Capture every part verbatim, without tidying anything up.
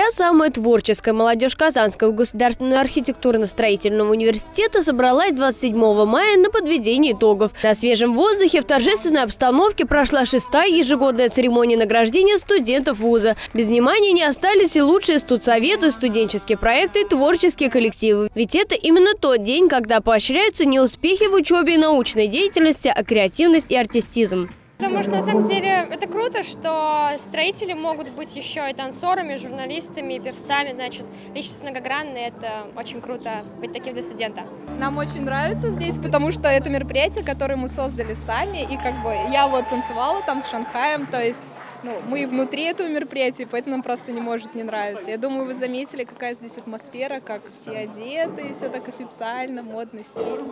Вся самая творческая молодежь Казанского государственного архитектурно-строительного университета собралась двадцать седьмого мая на подведение итогов. На свежем воздухе в торжественной обстановке прошла шестая ежегодная церемония награждения студентов вуза. Без внимания не остались и лучшие студсоветы, студенческие проекты и творческие коллективы. Ведь это именно тот день, когда поощряются не успехи в учебе и научной деятельности, а креативность и артистизм. Потому что, на самом деле, это круто, что строители могут быть еще и танцорами, журналистами, и певцами. Значит, личность многогранная, это очень круто быть таким для студента. Нам очень нравится здесь, потому что это мероприятие, которое мы создали сами. И как бы я вот танцевала там с Шанхаем, то есть ну, мы внутри этого мероприятия, поэтому нам просто не может не нравиться. Я думаю, вы заметили, какая здесь атмосфера, как все одеты, все так официально, модный стиль.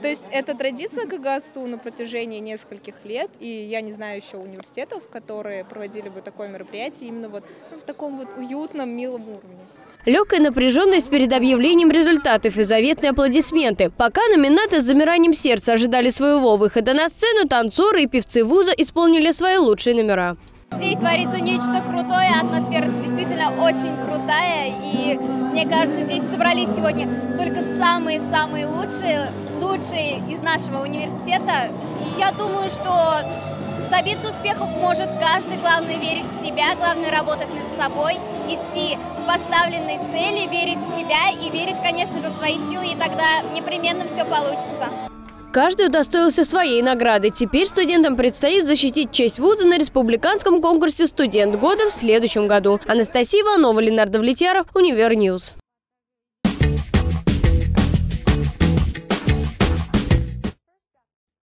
То есть это традиция КГСУ на протяжении нескольких лет, и я не знаю еще университетов, которые проводили бы такое мероприятие именно вот ну, в таком вот уютном, милом уровне. Легкая напряженность перед объявлением результатов и заветные аплодисменты. Пока номинаты с замиранием сердца ожидали своего выхода на сцену, танцоры и певцы вуза исполнили свои лучшие номера. Здесь творится нечто крутое, атмосфера действительно очень крутая, и мне кажется, здесь собрались сегодня только самые-самые лучшие, лучшие из нашего университета. И я думаю, что добиться успехов может каждый, главное верить в себя, главное работать над собой, идти к поставленной цели, верить в себя и верить, конечно же, в свои силы, и тогда непременно все получится. Каждый удостоился своей награды. Теперь студентам предстоит защитить честь вуза на республиканском конкурсе «Студент года» в следующем году. Анастасия Иванова, Ленар Давлетьяров, Универньюз.